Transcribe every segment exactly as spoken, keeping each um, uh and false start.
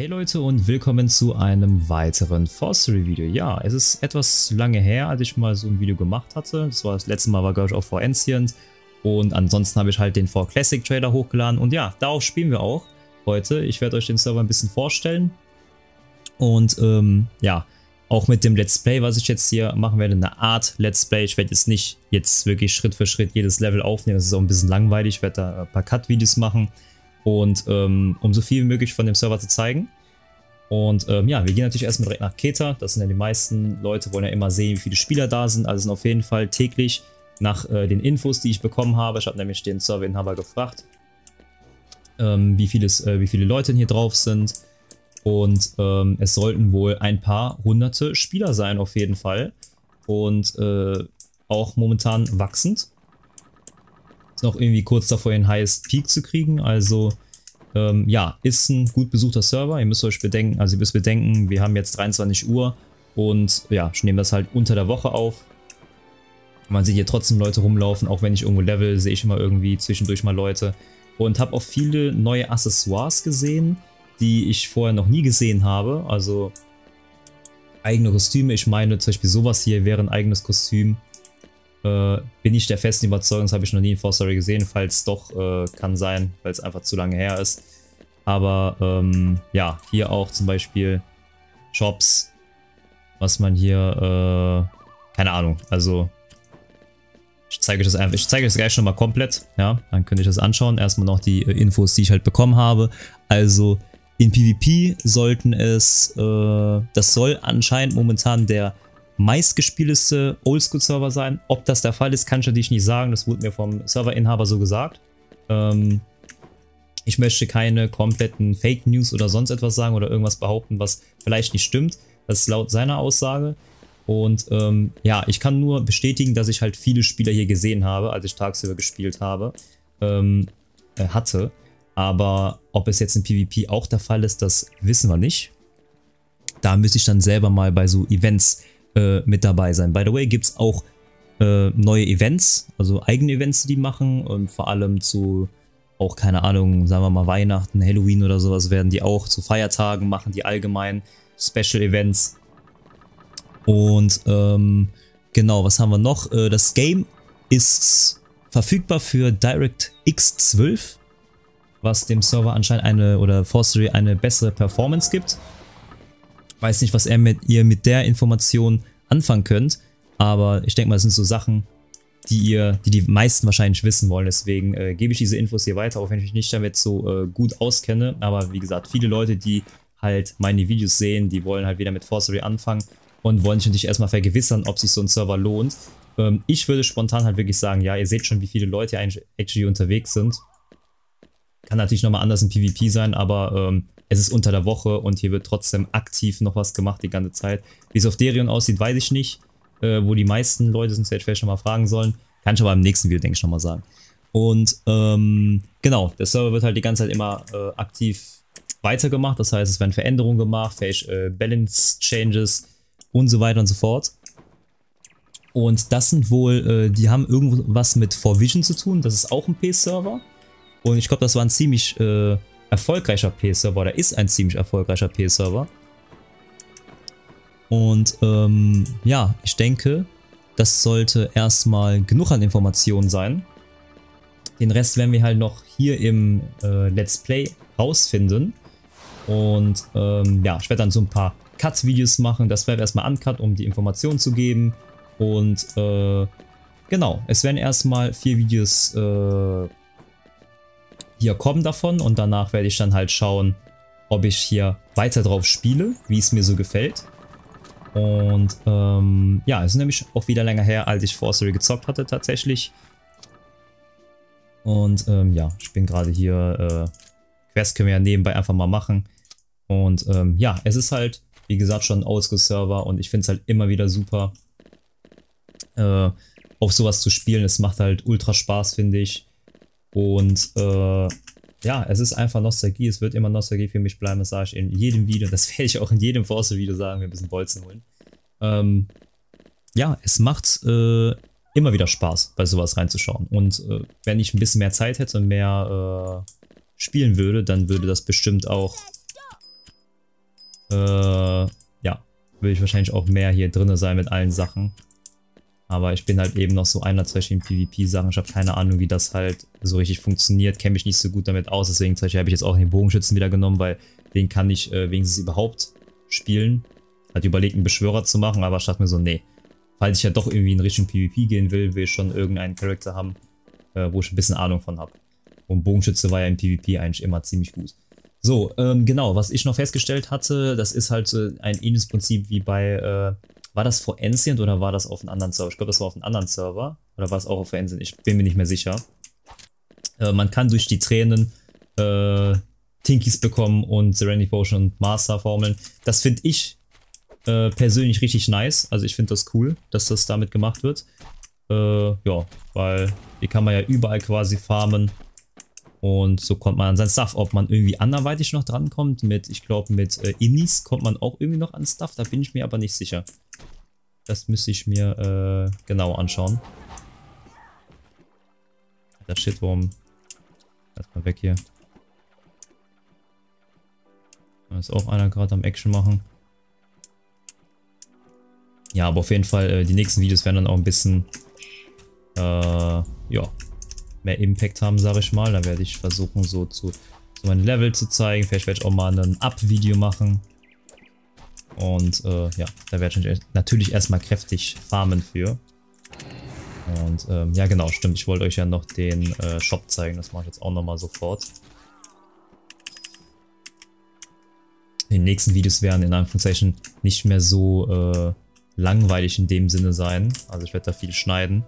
Hey Leute und willkommen zu einem weiteren four Story Video. Ja, es ist etwas lange her, als ich mal so ein Video gemacht hatte. Das war das letzte Mal, war glaube ich auch four Ancient. Und ansonsten habe ich halt den four Classic Trailer hochgeladen. Und ja, darauf spielen wir auch heute. Ich werde euch den Server ein bisschen vorstellen. Und ähm, ja, auch mit dem Let's Play, was ich jetzt hier machen werde, eine Art Let's Play. Ich werde jetzt nicht jetzt wirklich Schritt für Schritt jedes Level aufnehmen. Das ist auch ein bisschen langweilig. Ich werde da ein paar Cut-Videos machen. Und ähm, um so viel wie möglich von dem Server zu zeigen. Und ähm, ja, wir gehen natürlich erstmal direkt nach Keta. Das sind ja die meisten Leute, wollen ja immer sehen, wie viele Spieler da sind. Also sind auf jeden Fall täglich nach äh, den Infos, die ich bekommen habe. Ich habe nämlich den Serverinhaber gefragt, ähm, wie, vieles, äh, wie viele Leute hier drauf sind. Und ähm, es sollten wohl ein paar hunderte Spieler sein auf jeden Fall. Und äh, auch momentan wachsend. Noch irgendwie kurz davor, den Highest Peak zu kriegen. Also ähm, ja, ist ein gut besuchter Server. Ihr müsst euch bedenken, also ihr müsst bedenken, wir haben jetzt dreiundzwanzig Uhr und ja, ich nehme das halt unter der Woche auf. Man sieht hier trotzdem Leute rumlaufen, auch wenn ich irgendwo level, sehe ich immer irgendwie zwischendurch mal Leute. Und habe auch viele neue Accessoires gesehen, die ich vorher noch nie gesehen habe. Also eigene Kostüme, ich meine zum Beispiel sowas hier wäre ein eigenes Kostüm. Äh, bin ich der festen Überzeugung, das habe ich noch nie in four Story gesehen, falls doch, äh, kann sein, weil es einfach zu lange her ist. Aber ähm, ja, hier auch zum Beispiel Shops, was man hier, äh, keine Ahnung, also ich zeige euch das einfach, ich zeige euch das gleich schon mal komplett, ja, dann könnt ihr das anschauen. Erstmal noch die äh, Infos, die ich halt bekommen habe. Also in PvP sollten es, äh, das soll anscheinend momentan der meistgespielteste Oldschool-Server sein. Ob das der Fall ist, kann ich natürlich nicht sagen. Das wurde mir vom Serverinhaber so gesagt. Ähm, ich möchte keine kompletten Fake News oder sonst etwas sagen oder irgendwas behaupten, was vielleicht nicht stimmt. Das ist laut seiner Aussage. Und ähm, ja, ich kann nur bestätigen, dass ich halt viele Spieler hier gesehen habe, als ich tagsüber gespielt habe, ähm, hatte. Aber ob es jetzt in PvP auch der Fall ist, das wissen wir nicht. Da müsste ich dann selber mal bei so Events mit dabei sein. By the way, gibt es auch äh, neue Events, also eigene Events, die machen, und vor allem zu, auch keine Ahnung, sagen wir mal Weihnachten, Halloween oder sowas, werden die auch zu Feiertagen machen, die allgemein Special Events. Und ähm, genau, was haben wir noch? Äh, das Game ist verfügbar für DirectX zwölf, was dem Server anscheinend eine, oder four Story eine bessere Performance gibt. Weiß nicht, was er mit, ihr mit der Information anfangen könnt, aber ich denke mal, das sind so Sachen, die ihr, die die meisten wahrscheinlich wissen wollen. Deswegen äh, gebe ich diese Infos hier weiter, auch wenn ich mich nicht damit so äh, gut auskenne. Aber wie gesagt, viele Leute, die halt meine Videos sehen, die wollen halt wieder mit four Story anfangen und wollen sich natürlich erstmal vergewissern, ob sich so ein Server lohnt. Ähm, ich würde spontan halt wirklich sagen, ja, ihr seht schon, wie viele Leute hier eigentlich actually unterwegs sind. Kann natürlich nochmal anders in PvP sein, aber ähm, es ist unter der Woche und hier wird trotzdem aktiv noch was gemacht die ganze Zeit. Wie es auf Derion aussieht, weiß ich nicht. Äh, wo die meisten Leute sind, hätte ich vielleicht nochmal fragen sollen. Kann ich aber im nächsten Video, denke ich, nochmal sagen. Und ähm, genau, der Server wird halt die ganze Zeit immer äh, aktiv weitergemacht. Das heißt, es werden Veränderungen gemacht, vielleicht äh, Balance-Changes und so weiter und so fort. Und das sind wohl, äh, die haben irgendwas mit four Vision zu tun. Das ist auch ein P S-Server. Und ich glaube, das war ein ziemlich äh, erfolgreicher P S-Server, oder ist ein ziemlich erfolgreicher P S-Server. Und ähm, ja, ich denke, das sollte erstmal genug an Informationen sein. Den Rest werden wir halt noch hier im äh, Let's Play rausfinden. Und ähm, ja, ich werde dann so ein paar Cut-Videos machen. Das werde ich erstmal uncut, um die Informationen zu geben. Und äh, genau, es werden erstmal vier Videos äh, hier kommen davon, und danach werde ich dann halt schauen, ob ich hier weiter drauf spiele, wie es mir so gefällt. Und ähm, ja, es ist nämlich auch wieder länger her, als ich four Story gezockt hatte tatsächlich. Und ähm, ja, ich bin gerade hier, äh, Quest können wir ja nebenbei einfach mal machen. Und ähm, ja, es ist halt, wie gesagt, schon ein Oldschool-Server und ich finde es halt immer wieder super, äh, auf sowas zu spielen. Es macht halt ultra Spaß, finde ich. Und äh, ja, es ist einfach Nostalgie, es wird immer Nostalgie für mich bleiben, das sage ich in jedem Video, das werde ich auch in jedem four Story Video sagen, wir müssen Bolzen holen. Ähm, ja, es macht äh, immer wieder Spaß, bei sowas reinzuschauen. Und äh, wenn ich ein bisschen mehr Zeit hätte und mehr äh, spielen würde, dann würde das bestimmt auch Äh, ja, würde ich wahrscheinlich auch mehr hier drin sein mit allen Sachen. Aber ich bin halt eben noch so einer, zum Beispiel in PvP-Sachen. Ich habe keine Ahnung, wie das halt so richtig funktioniert. Kenne mich nicht so gut damit aus. Deswegen zum Beispiel habe ich jetzt auch den Bogenschützen wieder genommen, weil den kann ich äh, wenigstens überhaupt spielen. Hat überlegt, einen Beschwörer zu machen, aber ich dachte mir so, nee. Falls ich ja doch irgendwie in Richtung PvP gehen will, will ich schon irgendeinen Charakter haben, äh, wo ich ein bisschen Ahnung von habe. Und Bogenschütze war ja im PvP eigentlich immer ziemlich gut. So, ähm, genau, was ich noch festgestellt hatte, das ist halt äh, ein ähnliches Prinzip wie bei, äh, war das four Ancient oder war das auf einem anderen Server? Ich glaube, das war auf einem anderen Server. Oder war es auch auf four Ancient? Ich bin mir nicht mehr sicher. Äh, man kann durch die Tränen äh, Tinkies bekommen und Serenity Potion und Master Formeln. Das finde ich Äh, persönlich richtig nice. Also ich finde das cool, dass das damit gemacht wird. Äh, ja, weil hier kann man ja überall quasi farmen. Und so kommt man an sein Stuff. Ob man irgendwie anderweitig noch drankommt mit, ich glaube mit äh, Innis kommt man auch irgendwie noch an Stuff. Da bin ich mir aber nicht sicher. Das müsste ich mir äh, genau anschauen. Alter Shit, warum? Lass mal weg hier. Da ist auch einer gerade am Action machen. Ja, aber auf jeden Fall, äh, die nächsten Videos werden dann auch ein bisschen, äh, ja, mehr Impact haben, sage ich mal. Da werde ich versuchen, so zu so mein Level zu zeigen. Vielleicht werde ich auch mal ein Up-Video machen. Und, äh, ja, da werde ich natürlich erstmal kräftig farmen für. Und, ähm, ja genau, stimmt. Ich wollte euch ja noch den äh, Shop zeigen. Das mache ich jetzt auch nochmal sofort. Die nächsten Videos werden in Anführungszeichen nicht mehr so, äh, langweilig in dem Sinne sein. Also ich werde da viel schneiden.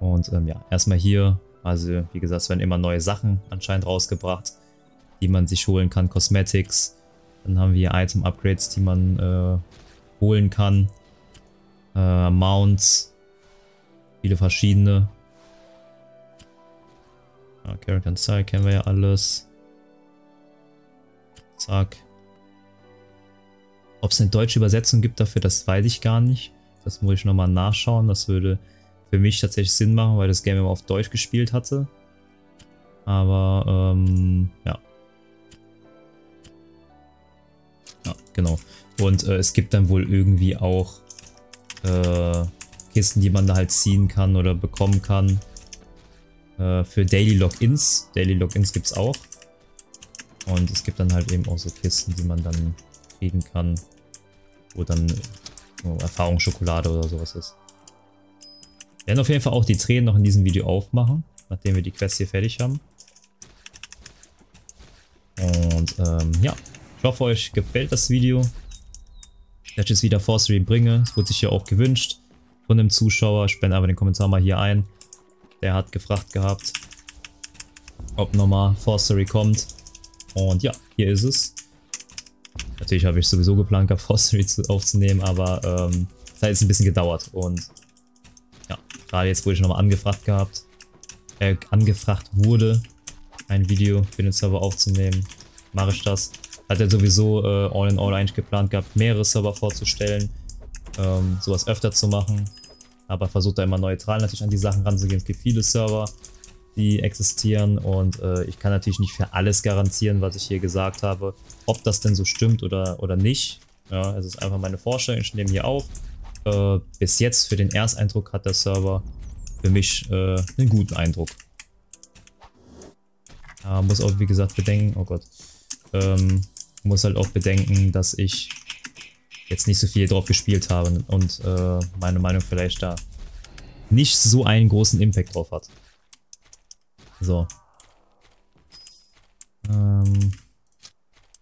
Und ähm, ja, erstmal hier, also wie gesagt, es werden immer neue Sachen anscheinend rausgebracht, die man sich holen kann. Cosmetics, dann haben wir hier Item Upgrades, die man äh, holen kann. Äh, Mounts, viele verschiedene. Ja, Character Style kennen wir ja alles. Zack. Ob es eine deutsche Übersetzung gibt dafür, das weiß ich gar nicht. Das muss ich nochmal nachschauen. Das würde für mich tatsächlich Sinn machen, weil das Game immer auf Deutsch gespielt hatte. Aber, ähm, ja. Ja, genau. Und äh, es gibt dann wohl irgendwie auch äh, Kisten, die man da halt ziehen kann oder bekommen kann. Äh, für Daily Logins. Daily Logins gibt es auch. Und es gibt dann halt eben auch so Kisten, die man dann kriegen kann, wo dann oh, Erfahrungsschokolade oder sowas ist. Wir werden auf jeden Fall auch die Tränen noch in diesem Video aufmachen, nachdem wir die Quest hier fertig haben. Und ähm, ja, ich hoffe, euch gefällt das Video, dass ich jetzt wieder four Story bringe. Es wurde sich ja auch gewünscht von einem Zuschauer. Ich blende aber den Kommentar mal hier ein. Der hat gefragt gehabt, ob nochmal four Story kommt. Und ja, hier ist es. Natürlich habe ich sowieso geplant gehabt, four Story aufzunehmen, aber ähm, das hat jetzt ein bisschen gedauert. Und ja, gerade jetzt wurde ich nochmal angefragt gehabt, äh, angefragt wurde, ein Video für den Server aufzunehmen. Mache ich das. Hat er sowieso äh, all in all eigentlich geplant gehabt, mehrere Server vorzustellen, ähm, sowas öfter zu machen. Aber versucht da immer neutral natürlich an die Sachen ranzugehen. Es gibt viele Server, die existieren, und äh, ich kann natürlich nicht für alles garantieren, was ich hier gesagt habe, ob das denn so stimmt oder, oder nicht. Ja, es ist einfach meine Vorstellung, ich nehme hier auf. Äh, bis jetzt für den Ersteindruck hat der Server für mich äh, einen guten Eindruck. Äh, muss auch, wie gesagt, bedenken, oh Gott, ähm, muss halt auch bedenken, dass ich jetzt nicht so viel drauf gespielt habe und äh, meine Meinung vielleicht da nicht so einen großen Impact drauf hat. So. Ähm.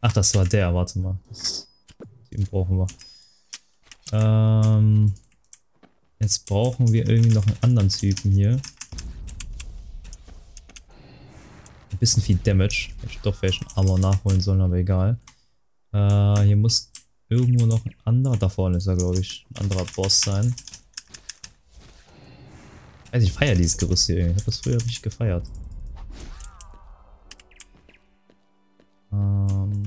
Ach, das war der, warte mal. Das, den brauchen wir. Ähm. Jetzt brauchen wir irgendwie noch einen anderen Typen hier. Ein bisschen viel Damage. Hätte ich doch vielleicht einen Armor nachholen sollen, aber egal. Äh, hier muss irgendwo noch ein anderer, da vorne ist er, glaube ich, ein anderer Boss sein. Ich weiß nicht, ich feiere dieses Gerüst hier irgendwie. Ich habe das früher richtig gefeiert. Ähm.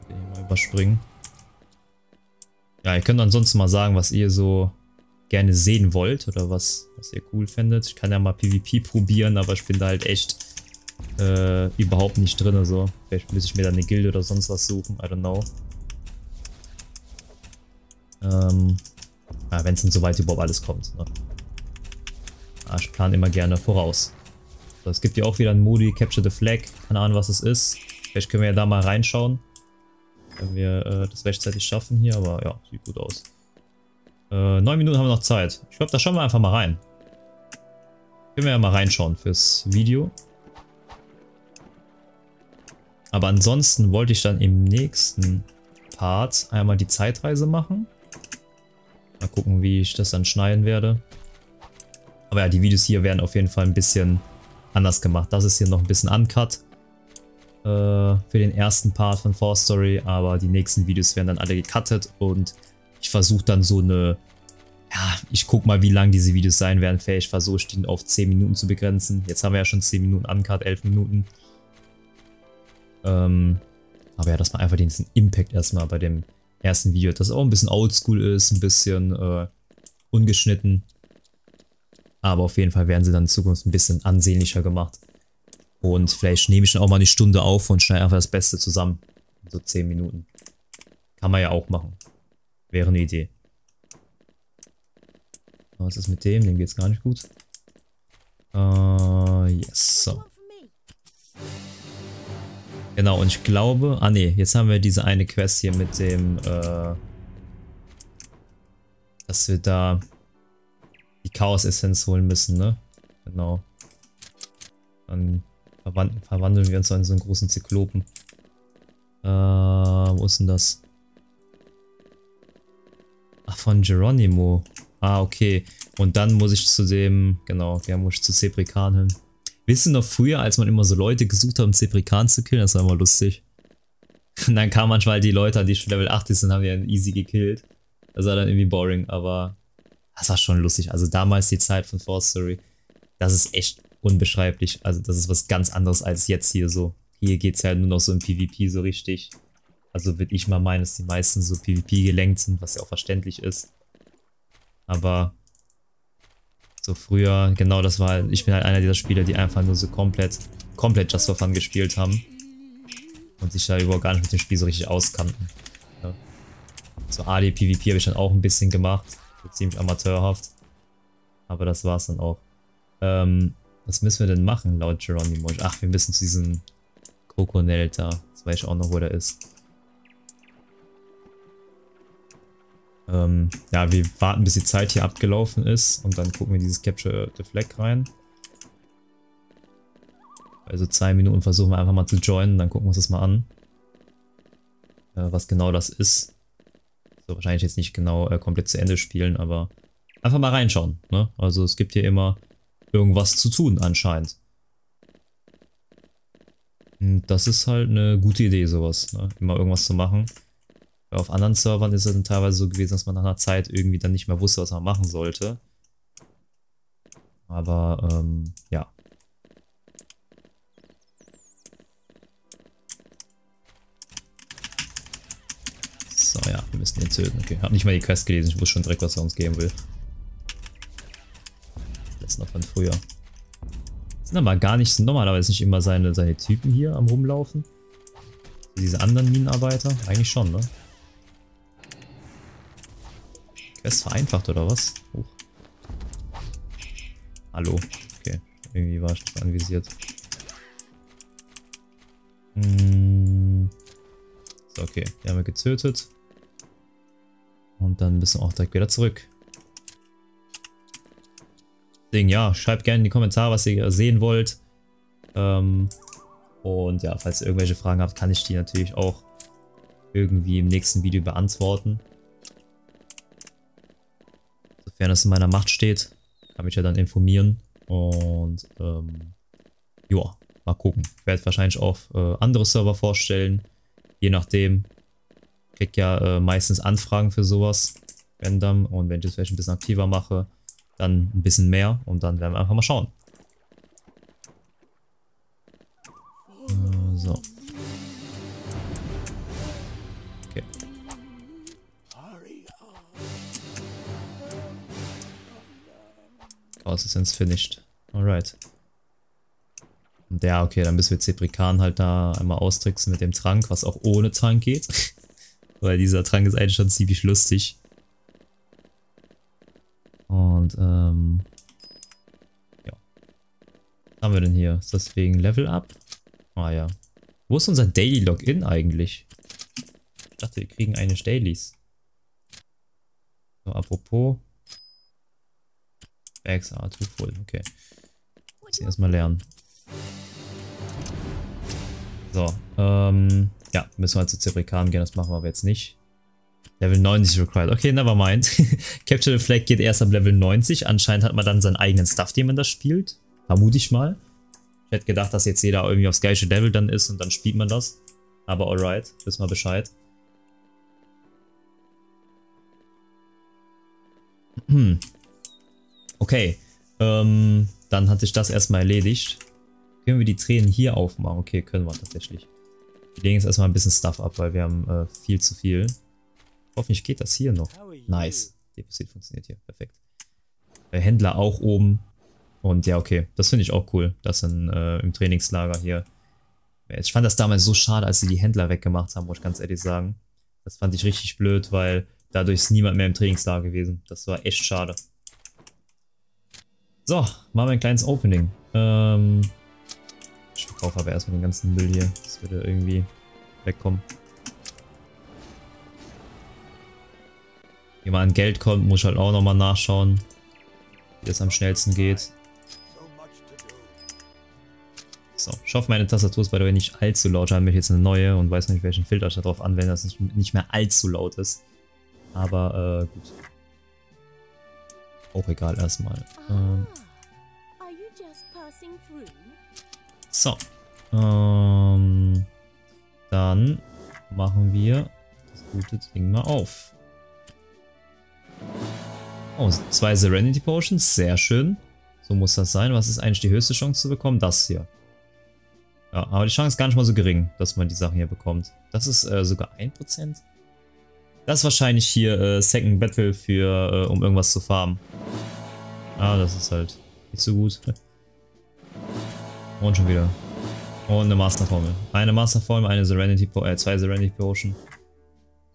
Ich will hier mal überspringen. Ja, ihr könnt ansonsten mal sagen, was ihr so gerne sehen wollt oder was, was ihr cool findet. Ich kann ja mal PvP probieren, aber ich bin da halt echt äh, überhaupt nicht drin. Also vielleicht müsste ich mir dann eine Gilde oder sonst was suchen. I don't know. Ähm, ah, wenn es dann soweit überhaupt alles kommt. Ne? Ah, ich plane immer gerne voraus. So, es gibt hier auch wieder einen Moody, Capture the Flag. Keine Ahnung, was es ist. Vielleicht können wir ja da mal reinschauen. Wenn wir äh, das rechtzeitig schaffen hier, aber ja, sieht gut aus. Äh, neun Minuten haben wir noch Zeit. Ich glaube, da schauen wir einfach mal rein. Können wir ja mal reinschauen fürs Video. Aber ansonsten wollte ich dann im nächsten Part einmal die Zeitreise machen. Mal gucken, wie ich das dann schneiden werde. Aber ja, die Videos hier werden auf jeden Fall ein bisschen anders gemacht. Das ist hier noch ein bisschen uncut äh, für den ersten Part von four Story. Aber die nächsten Videos werden dann alle gecuttet und ich versuche dann so eine, ja, ich guck mal, wie lang diese Videos sein werden. Vielleicht versuche ich die auf zehn Minuten zu begrenzen. Jetzt haben wir ja schon zehn Minuten uncut, elf Minuten. Ähm, aber ja, dass man einfach den Impact erstmal bei dem ersten Video, das auch ein bisschen oldschool ist, ein bisschen äh, ungeschnitten. Aber auf jeden Fall werden sie dann in Zukunft ein bisschen ansehnlicher gemacht. Und vielleicht nehme ich dann auch mal eine Stunde auf und schneide einfach das Beste zusammen. So zehn Minuten. Kann man ja auch machen. Wäre eine Idee. Was ist mit dem? Dem geht's gar nicht gut. Uh, yes, so. Genau, und ich glaube... Ah ne, jetzt haben wir diese eine Quest hier mit dem... Äh, dass wir da... die Chaos-Essenz holen müssen, ne? Genau. Dann verwand verwandeln wir uns in so einen großen Zyklopen. Äh, wo ist denn das? Ach, von Geronimo. Ah, okay. Und dann muss ich zu dem, genau, ja, muss ich zu Zeprikan hin. Wisst ihr noch früher, als man immer so Leute gesucht hat, um Zeprikan zu killen? Das war immer lustig. Und dann kamen manchmal die Leute, die schon Level achtzig sind, haben die dann easy gekillt. Das war dann irgendwie boring, aber das war schon lustig. Also damals die Zeit von four Story, das ist echt unbeschreiblich. Also das ist was ganz anderes als jetzt hier so. Hier geht es halt nur noch so im PvP so richtig. Also würde ich mal meinen, dass die meisten so PvP gelenkt sind, was ja auch verständlich ist. Aber so früher, genau das war, ich bin halt einer dieser Spieler, die einfach nur so komplett, komplett Just for Fun gespielt haben. Und sich da überhaupt gar nicht mit dem Spiel so richtig auskannten. Ja. So A D PvP habe ich dann auch ein bisschen gemacht, so ziemlich amateurhaft. Aber das war es dann auch. Ähm, was müssen wir denn machen laut Geronimo? Ach, wir müssen zu diesem Kokonel da. Jetzt weiß ich auch noch, wo der ist. Ähm, ja, wir warten, bis die Zeit hier abgelaufen ist und dann gucken wir dieses Capture the Flag rein. Also zwei Minuten versuchen wir einfach mal zu joinen, dann gucken wir uns das mal an. Äh, was genau das ist. So, wahrscheinlich jetzt nicht genau äh, komplett zu Ende spielen, aber einfach mal reinschauen. Ne? Also es gibt hier immer irgendwas zu tun anscheinend. Und das ist halt eine gute Idee, sowas. Ne? Immer irgendwas zu machen. Auf anderen Servern ist es dann teilweise so gewesen, dass man nach einer Zeit irgendwie dann nicht mehr wusste, was man machen sollte. Aber, ähm, ja. So, ja, wir müssen den töten. Okay, hab nicht mal die Quest gelesen, ich wusste schon direkt, was er uns geben will. Das ist noch von früher. Das sind aber gar nicht so normal, aber es sind nicht immer seine, seine Typen hier am Rumlaufen. Diese anderen Minenarbeiter? Eigentlich schon, ne? Quest vereinfacht oder was? Hoch. Hallo. Okay. Irgendwie war ich nicht anvisiert. Hm. So, okay. Die haben wir getötet. Und dann müssen wir auch direkt wieder zurück. Deswegen, ja, schreibt gerne in die Kommentare, was ihr sehen wollt. Ähm. Und ja, falls ihr irgendwelche Fragen habt, kann ich die natürlich auch irgendwie im nächsten Video beantworten. Sofern es in meiner Macht steht, kann mich ja dann informieren. Und ähm, ja, mal gucken. Ich werde wahrscheinlich auch äh, andere Server vorstellen. Je nachdem. Ich kriege ja äh, meistens Anfragen für sowas. Random. Und wenn ich das vielleicht ein bisschen aktiver mache, dann ein bisschen mehr. Und dann werden wir einfach mal schauen. So. Okay. Chaos Essenz finished. Alright. Und ja, okay, dann müssen wir Zeprikan halt da einmal austricksen mit dem Trank, was auch ohne Trank geht. Weil dieser Trank ist eigentlich schon ziemlich lustig. Und, ähm... ja. Was haben wir denn hier? Ist das wegen Level Up? Ah ja. Wo ist unser Daily Login eigentlich? Ich dachte, wir kriegen eine Dailies. So, apropos. Bags are too full. Okay. Müssen erstmal lernen. So, ähm... ja, müssen wir halt zu Zeprikan gehen, das machen wir aber jetzt nicht. Level neunzig required. Okay, nevermind. Capture the Flag geht erst ab Level neunzig. Anscheinend hat man dann seinen eigenen Stuff, den man da spielt. Vermute ich mal. Ich hätte gedacht, dass jetzt jeder irgendwie aufs gleiche Level dann ist und dann spielt man das. Aber alright, wissen wir Bescheid. Okay, ähm, dann hatte ich das erstmal erledigt. Können wir die Tränen hier aufmachen? Okay, können wir tatsächlich. Wir legen jetzt erstmal ein bisschen Stuff ab, weil wir haben äh, viel zu viel. Hoffentlich geht das hier noch. Nice. Deposit funktioniert hier. Perfekt. Der Händler auch oben. Und ja, okay. Das finde ich auch cool. Das in, äh, im Trainingslager hier. Ich fand das damals so schade, als sie die Händler weggemacht haben, muss ich ganz ehrlich sagen. Das fand ich richtig blöd, weil dadurch ist niemand mehr im Trainingslager gewesen. Das war echt schade. So, machen wir ein kleines Opening. Ähm, ich verkaufe aber erstmal den ganzen Müll hier. Das würde irgendwie wegkommen. Wenn mal an Geld kommt, muss ich halt auch nochmal nachschauen, wie das am schnellsten geht. So, ich hoffe, meine Tastatur ist bei der nicht allzu laut. Da habe ich jetzt eine neue und weiß nicht, welchen Filter ich da drauf anwende, dass es nicht mehr allzu laut ist. Aber, äh, gut. Auch egal erstmal. Ähm. So. Ähm. Dann machen wir das gute Ding mal auf. Oh, zwei Serenity Potions, sehr schön. So muss das sein. Was ist eigentlich die höchste Chance zu bekommen? Das hier. Ja, aber die Chance ist gar nicht mal so gering, dass man die Sachen hier bekommt. Das ist äh, sogar ein Prozent. Das ist wahrscheinlich hier äh, Second Battle für, äh, um irgendwas zu farmen. Ah, das ist halt nicht so gut. Und schon wieder. Und eine Masterformel. Eine Masterformel, eine Serenity Potion, äh, zwei Serenity Potion.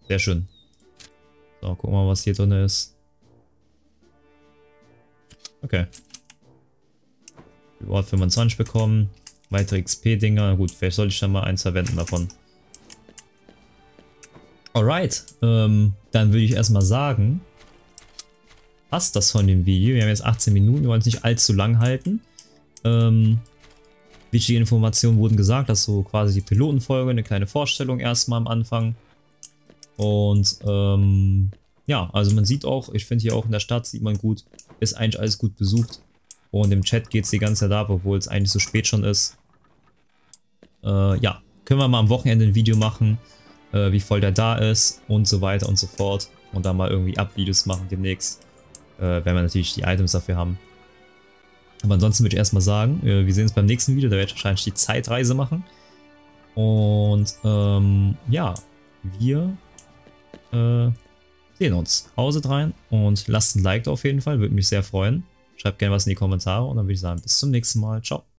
Sehr schön. So, gucken wir mal, was hier drin ist. Okay. Reward fünfundzwanzig bekommen. Weitere X P-Dinger. Gut, vielleicht sollte ich dann mal eins verwenden davon. Alright. Ähm, dann würde ich erstmal sagen, passt das von dem Video. Wir haben jetzt achtzehn Minuten. Wir wollen es nicht allzu lang halten. Ähm, wichtige Informationen wurden gesagt. Das ist so quasi die Pilotenfolge. Eine kleine Vorstellung erstmal am Anfang. Und ähm, ja, also man sieht auch, ich finde hier auch in der Stadt sieht man gut, ist eigentlich alles gut besucht. Und im Chat geht es die ganze Zeit ab, obwohl es eigentlich so spät schon ist. Äh, ja, können wir mal am Wochenende ein Video machen, äh, wie voll der da ist und so weiter und so fort. Und dann mal irgendwie Up-Videos machen demnächst, äh, wenn wir natürlich die Items dafür haben. Aber ansonsten würde ich erstmal sagen, äh, wir sehen uns beim nächsten Video, da werde ich wahrscheinlich die Zeitreise machen. Und ähm, ja, wir... Äh, sehen uns. Haut rein und lasst ein Like auf jeden Fall, würde mich sehr freuen. Schreibt gerne was in die Kommentare und dann würde ich sagen, bis zum nächsten Mal. Ciao.